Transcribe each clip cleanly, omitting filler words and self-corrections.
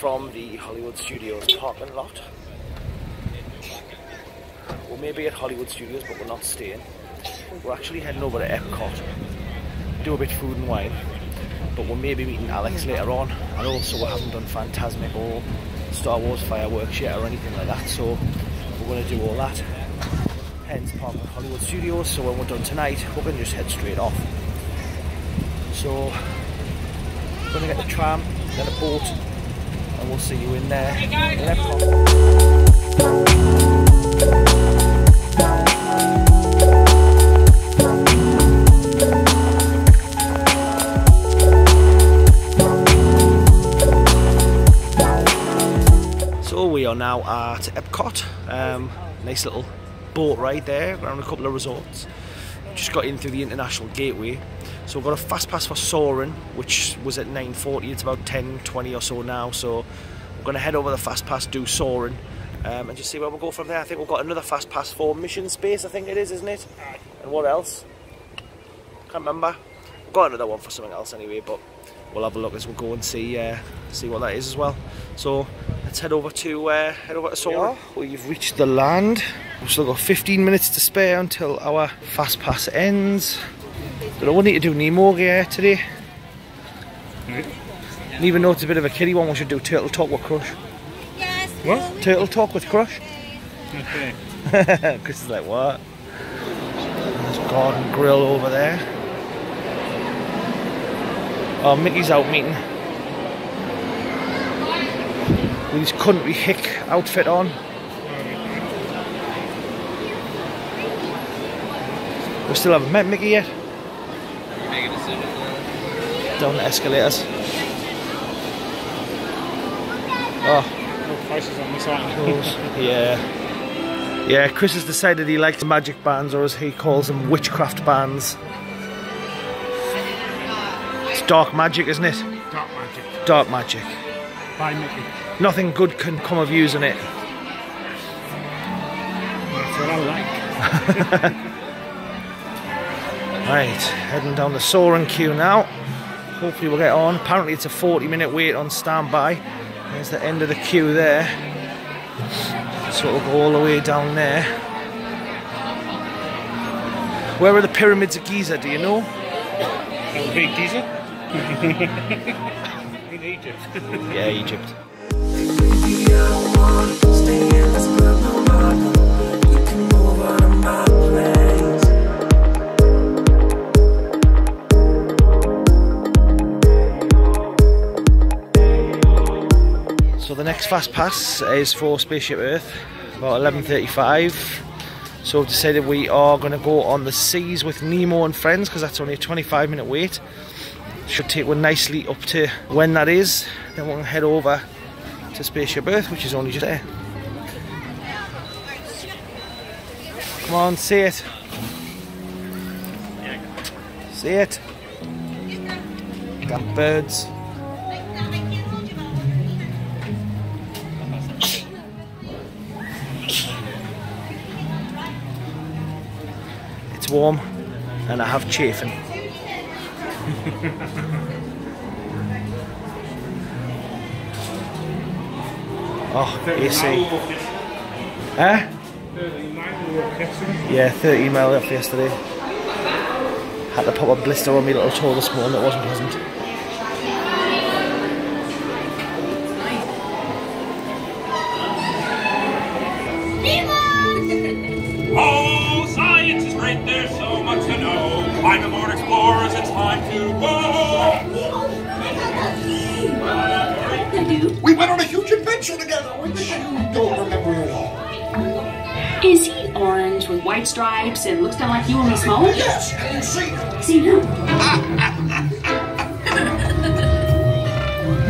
From the Hollywood Studios apartment lot. We may be at Hollywood Studios, but we're not staying. We're actually heading over to Epcot, do a bit of food and wine, but we may be meeting Alex later on, and also we haven't done Fantasmic or Star Wars fireworks yet or anything like that, so we're going to do all that. Hence park at Hollywood Studios, so when we're done tonight, we're going to just head straight off. So we're going to get the tram, then a boat, and we'll see you in there. Hey guys. So we are now at Epcot. Nice little boat ride there around a couple of resorts. Just got in through the International Gateway. So we've got a fast pass for Soarin', which was at 9:40, it's about 10:20 or so now, so we're going to head over the fast pass, do Soarin', and just see where we'll go from there. I think we've got another fast pass for Mission Space, I think it is, isn't it? And what else? Can't remember. We've got another one for something else anyway, but we'll have a look as we'll go and see what that is as well. So let's head over to Soarin'. We've reached the land. We've still got 15 minutes to spare until our fast pass ends. But I will need to do Nemo here today. And even though it's a bit of a kiddie one, we should do Turtle Talk with Crush. Yes, what? Turtle Talk with Crush? Okay. Chris is like, what? There's a Garden Grill over there. Oh, Mickey's out meeting. With his country hick outfit on. We still haven't met Mickey yet. Down the escalators. Oh, no prices on this island. Yeah. Yeah, Chris has decided he likes magic bands, or as he calls them, witchcraft bands. It's dark magic, isn't it? Dark magic. Dark magic. By Mickey. Nothing good can come of using it. That's what I like. Right, heading down the Soarin' queue now. Hopefully we'll get on. Apparently it's a 40-minute wait on standby. There's the end of the queue there. So it'll go all the way down there. Where are the pyramids of Giza, do you know? The big Giza? In Egypt. Yeah, Egypt. So the next fast pass is for Spaceship Earth, about 11:35. So we've decided we are going to go on the Seas with Nemo and Friends, because that's only a 25-minute wait. Should take one nicely up to when that is. Then we'll head over to Spaceship Earth, which is only just there. Come on, see it. See it. Got birds. Warm, and I have chafing. Oh, AC. Eh? 39 we were up yesterday. Yeah, 30 mile up yesterday. Had to pop a blister on me little toe this morning, it wasn't pleasant. Nemo! Oh, science is great, there's so much to know. Climb aboard, explorers, it's time to go! We went on a huge adventure together, which you don't remember at all. Is he orange with white stripes and looks kind of like you when we smoke? Yes, have you seen him? Seen him?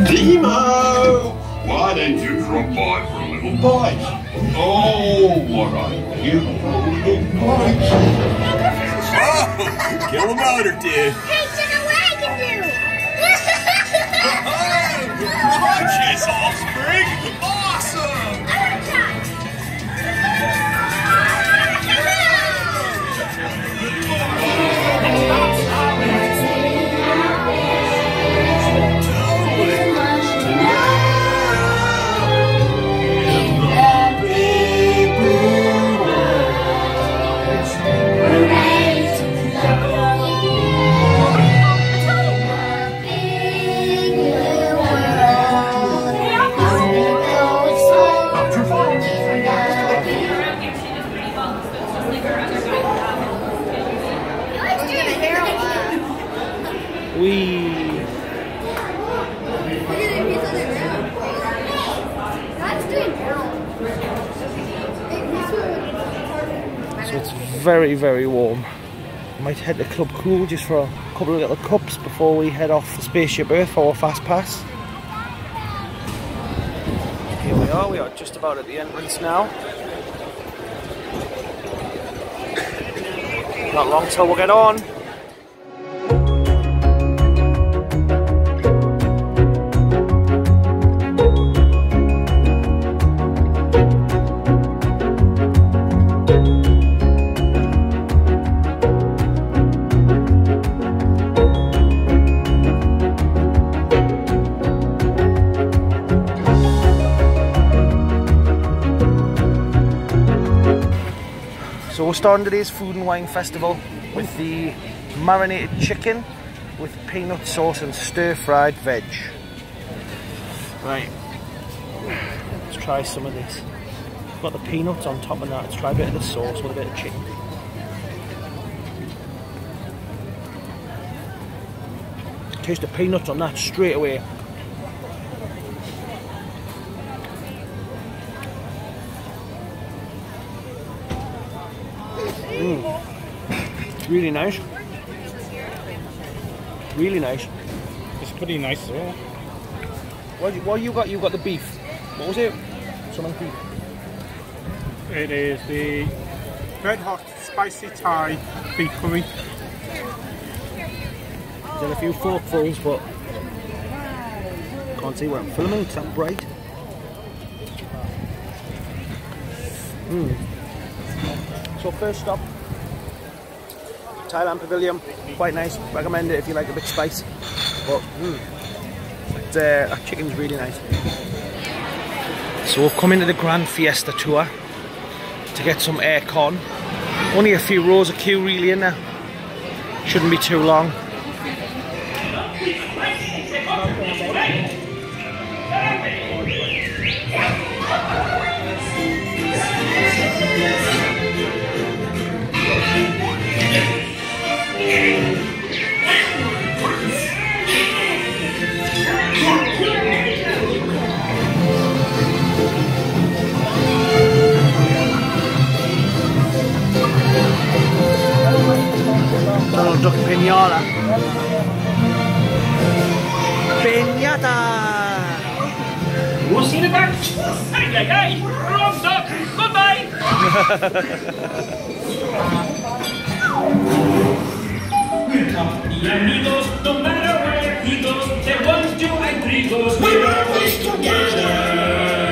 Nemo! Why don't you drop by for a little bite? Oh, what are you little bites? Oh, kill a motor, dude. Hey, to the wagon, dude. Gorgeous, offspring. Awesome. I want to touch. Very, very warm. Might head to Club Cool just for a couple of little cups before we head off the Spaceship Earth for a fast pass. Here we are just about at the entrance now. Not long till we'll get on. So we're starting today's food and wine festival with the marinated chicken with peanut sauce and stir-fried veg. Right, let's try some of this. We've got the peanuts on top of that, let's try a bit of the sauce with a bit of chicken. Taste the peanuts on that straight away. Really nice. Really nice. It's pretty nice as well. What you got? You got the beef. What was it? Something beef. It is the red hot spicy Thai beef curry. Did a few forkfuls, but can't see where I'm filming. It's that bright. So first stop. Thailand Pavilion, quite nice, recommend it if you like a bit of spice, but that chicken's really nice. So we've come into the Grand Fiesta Tour to get some air con. Only a few rows of queue really in there, shouldn't be too long. Little duck pinata. Pinata! We'll see you back. Hey, hey, hey! Wrong duck! Goodbye! Amigos, no matter where he goes, they want you and three goes. We're always together!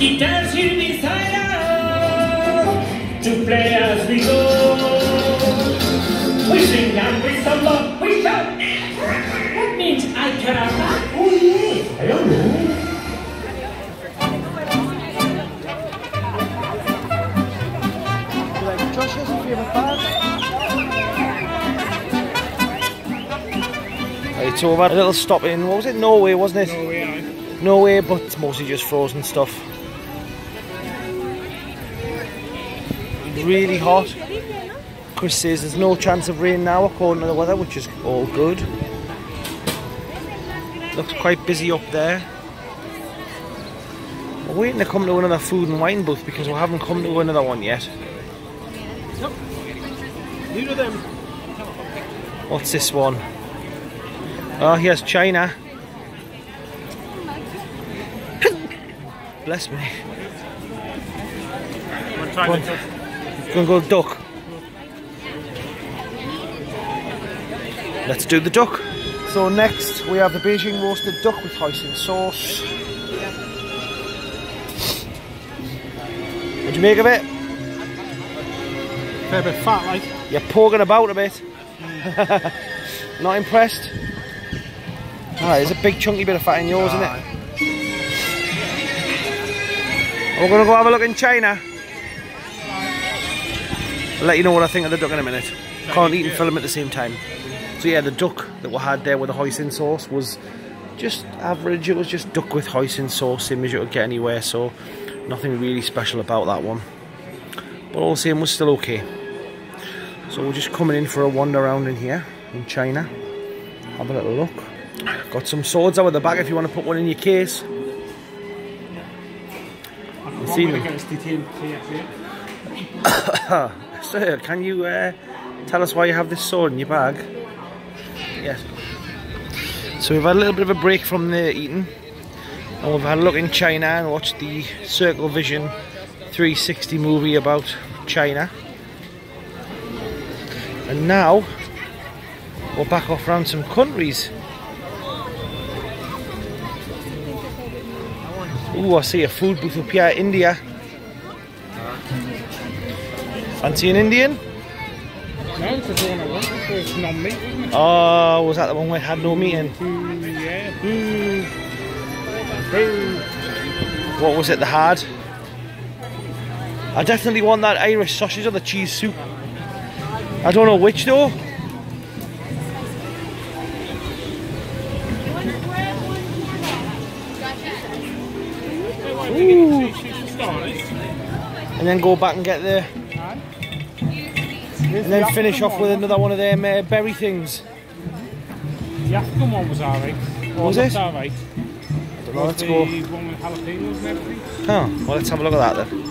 Guitars here beside us to play as we go. Joshes if you have a card. It's over. A little stop in, what was it? Norway, wasn't it? Norway, aye. Norway, but mostly just frozen stuff. Really hot. Chris says there's no chance of rain now according to the weather, which is all good. Looks quite busy up there. We're waiting to come to another food and wine booth because we haven't come to another one yet. What's this one? Oh, here's China. Bless me. We're trying to go duck. Let's do the duck. So next we have the Beijing roasted duck with hoisin sauce. What do you make of it? Fair bit fat, like. You're poking about a bit. Not impressed? Ah, there's a big chunky bit of fat in yours, isn't it? We're going to go have a look in China. I'll let you know what I think of the duck in a minute. Can't eat and film at the same time. So yeah, the duck that we had there with the hoisin sauce was just average. It was just duck with hoisin sauce, same as you could get anywhere, so nothing really special about that one. But all the same, was still okay. So we're just coming in for a wander around in here, in China. Have a little look. Got some swords out at the back if you want to put one in your case. I've seen them. Sir, can you tell us why you have this sword in your bag? Yes. So we've had a little bit of a break from the eating, and we've had a look in China and watched the Circle Vision 360 movie about China. And now we're back off around some countries. Ooh, I see a food booth up here, India. Fancy an Indian? No, it's the one I want. It's non-meat, isn't it? Oh, was that the one we had no meat in? Yeah. Boo. What was it, the hard? I definitely want that Irish sausage or the cheese soup. I don't know which though. Ooh. And then go back and get the... And then finish off with another one of them berry things. The African one was alright. Was it? Alright. I don't know, let's go. The one with jalapenos and everything. Oh, well, let's have a look at that then.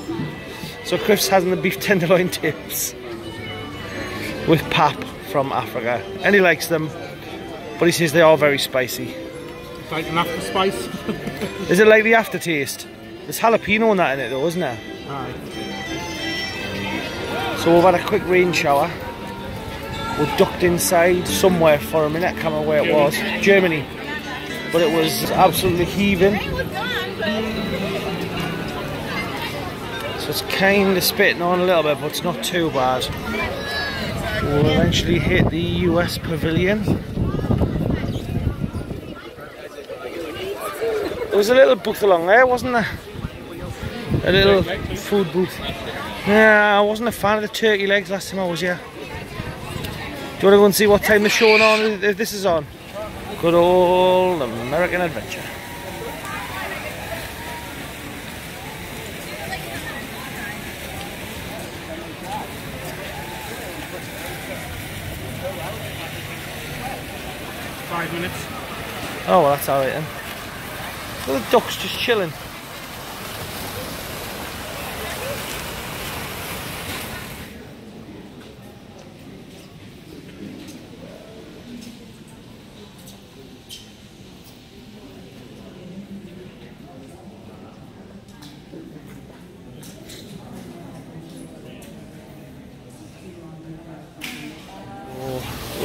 So Chris has the beef tenderloin tips with pap from Africa. And he likes them, but he says they are very spicy. It's like an after spice. Is it like the aftertaste? There's jalapeno and that in it though, isn't there? Aye. So we've had a quick rain shower. We're ducked inside somewhere for a minute, I can't remember where it was. Germany. But it was absolutely heaving. So it's kind of spitting on a little bit, but it's not too bad. We'll eventually hit the US Pavilion. There was a little booth along there, wasn't there? A little food booth. Yeah, I wasn't a fan of the turkey legs last time I was here. Do you want to go and see what time the show's on, if this is on? Good old American Adventure. $5 minutes. Oh, well, that's alright then. Look at the ducks just chilling.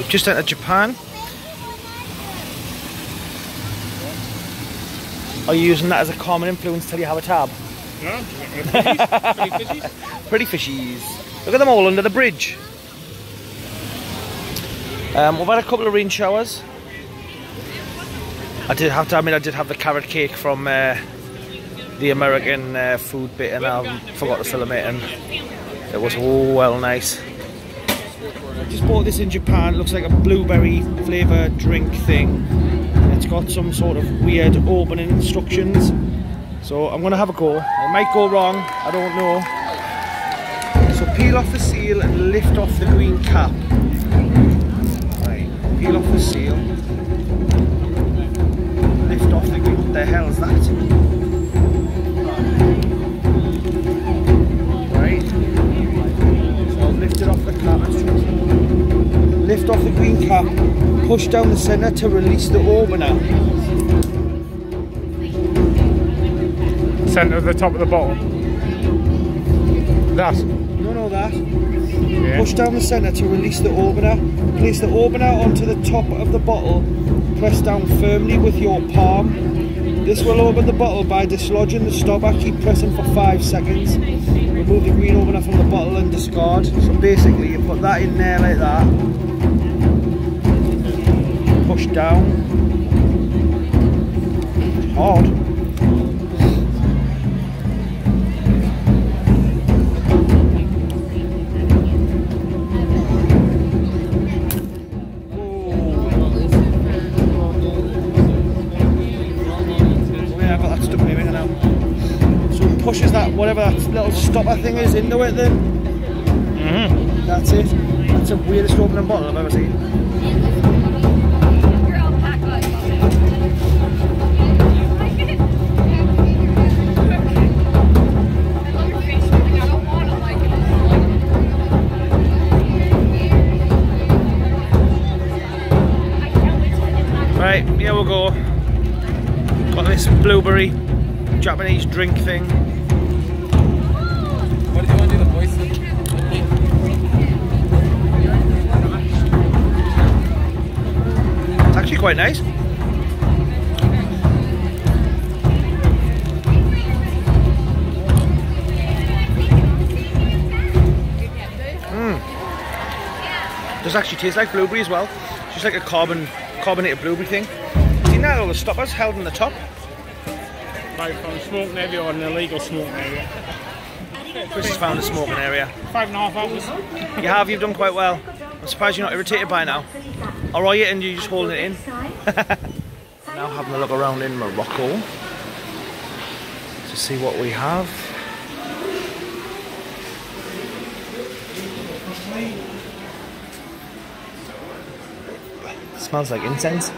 Just out of Japan. Are you using that as a common influence till you have a tab? No, pretty fishies. Look at them all under the bridge. We've had a couple of rain showers. I did have to admit, I did have the carrot cake from the American food bit, and I forgot to film it. And It was all well nice. I just bought this in Japan. It looks like a blueberry flavour drink thing. It's got some sort of weird opening instructions. So I'm going to have a go. It might go wrong, I don't know. So peel off the seal and lift off the green cap. Right, peel off the seal. Lift off the green. What the hell is that? Right. So I'll lift it off the cap. Lift off the green cap. Push down the centre to release the opener. Centre of the top of the bottle. That. That. Yeah. Push down the centre to release the opener. Place the opener onto the top of the bottle. Press down firmly with your palm. This will open the bottle by dislodging the stopper. Keep pressing for 5 seconds. Remove the green opener from the bottle and discard. So basically you put that in there like that. Push down. It's hard. Pushes that, whatever that little stopper thing is, into it then. Mm-hmm. That's it. That's the weirdest opening bottle I've ever seen. Right, here we'll go. Got this blueberry Japanese drink thing. What do you want to do, the voice? It's actually quite nice. It does actually taste like blueberry as well. It's just like a carbonated blueberry thing. See now all the stoppers held in the top. Like from smoking area or an illegal smoking area. Chris has found a smoking area. 5.5 hours. You have, you've done quite well. I'm surprised you're not irritated by now. Or are you, and you're just holding it in? Now having a look around in Morocco to see what we have. It smells like incense.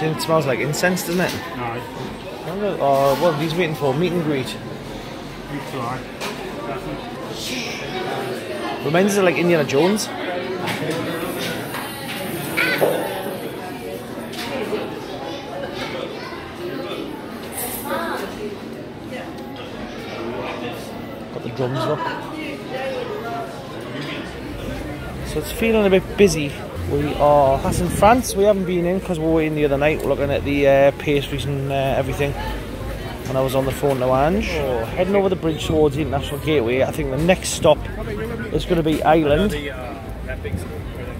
It smells like incense, doesn't it? No. Oh, well, he's waiting for meet and greet. Reminds us of like Indiana Jones. Got the drums up. So it's feeling a bit busy. We are, that's in France, we haven't been in because we were in the other night looking at the pastries and everything when I was on the phone to Ange. Oh, heading over the bridge towards the International Gateway. I think the next stop is going to be Ireland.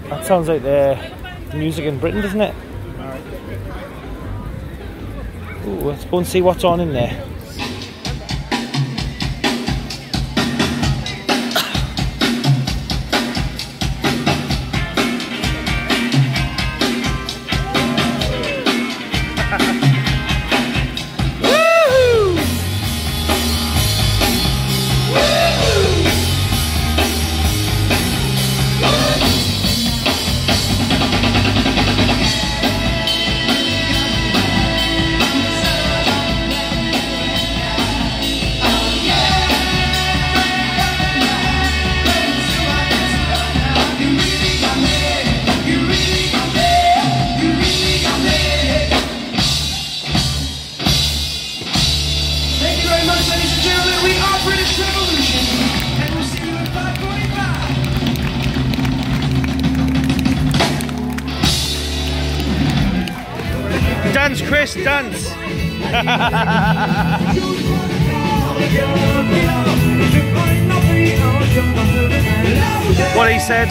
That sounds like the music in Britain, doesn't it? Ooh, let's go and see what's on in there. Dance. What he said.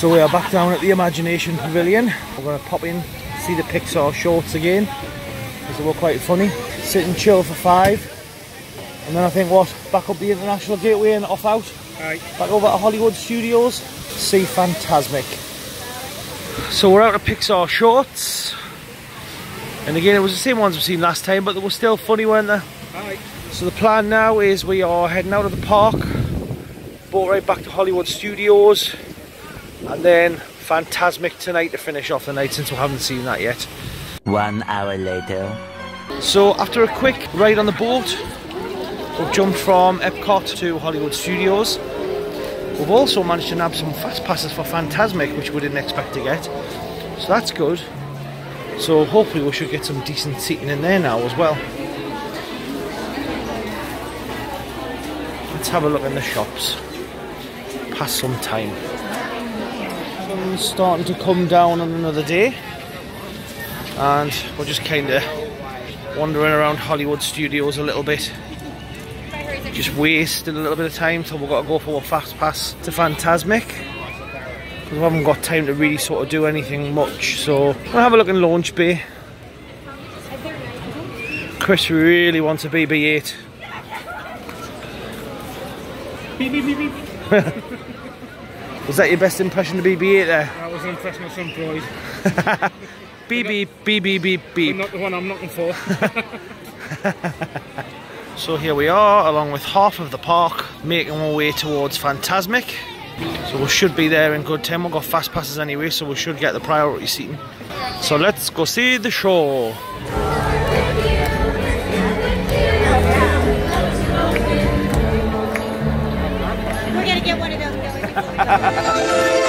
So we are back down at the Imagination Pavilion. We're going to pop in, see the Pixar shorts again, because they were quite funny. Sit and chill for 5, and then I think what, back up the International Gateway and off out. Right. Back over at Hollywood Studios, see Fantasmic. So we're out at Pixar shorts, and again it was the same ones we've seen last time, but they were still funny, weren't they? Right. So the plan now is we are heading out of the park, boat right back to Hollywood Studios, and then Fantasmic tonight to finish off the night, since we haven't seen that yet. 1 hour later. So after a quick ride on the boat, we've jumped from Epcot to Hollywood Studios. We've also managed to nab some fast passes for Fantasmic, which we didn't expect to get, so that's good. So hopefully we should get some decent seating in there now as well. Let's have a look in the shops. Pass some time. Sun's starting to come down on another day, and we're just kind of wandering around Hollywood Studios a little bit. Just wasting a little bit of time, so we've got to go for a fast pass to Fantasmic, because we haven't got time to really sort of do anything much. So we'll have a look in Launch Bay. Chris really wants a BB-8. Beep, beep, beep, beep. Was that your best impression of BB-8 there? That was an impression of some boys. Beep, beep, beep, beep, beep, beep. Not the one I'm looking for. So here we are, along with half of the park, making our way towards Fantasmic. So we should be there in good time. We've got fast passes anyway, so we should get the priority seating. So let's go see the show. We're gonna get one of those billies.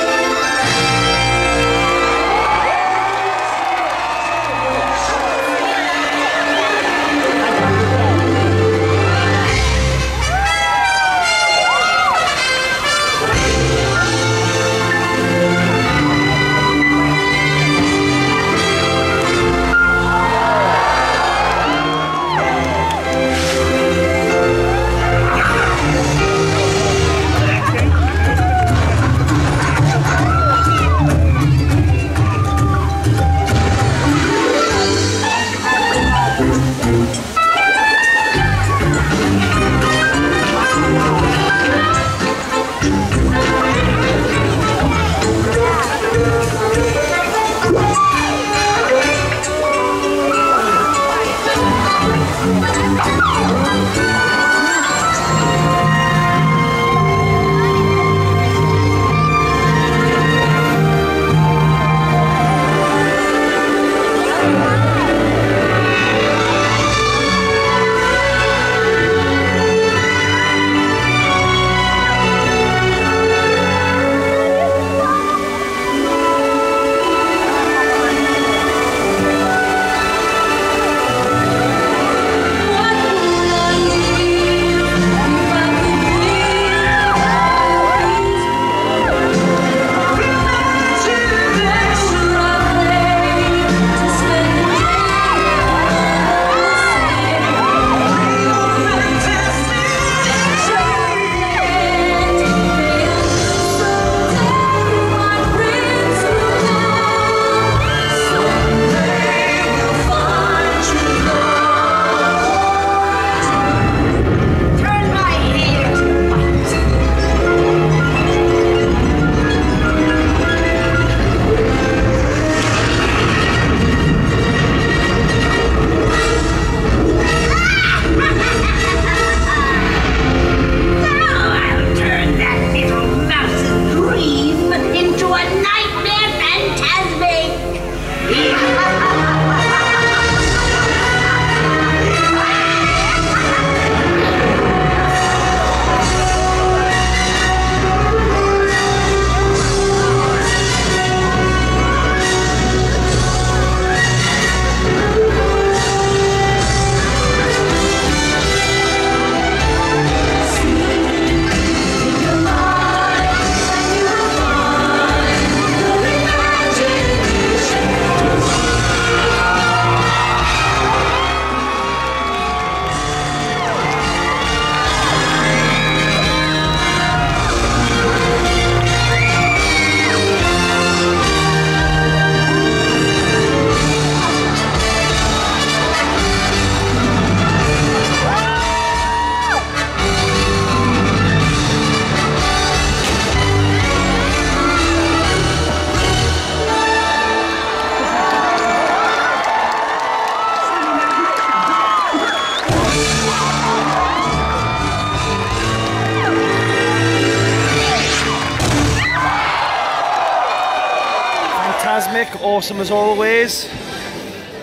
Fantasmic, awesome as always.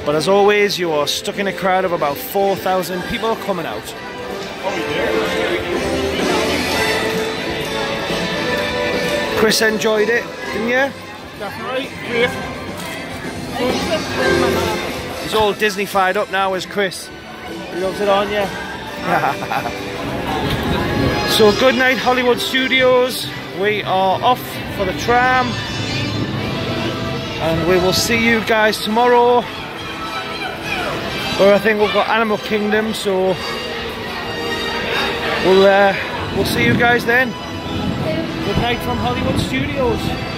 But as always, you are stuck in a crowd of about 4,000 people coming out. Chris enjoyed it, didn't you? Definitely, great. He's all Disney-fied up now, is Chris. He loves it on you. So good night, Hollywood Studios. We are off for the tram. And we will see you guys tomorrow. Where I think we've got Animal Kingdom, so we'll see you guys then. Good night from Hollywood Studios.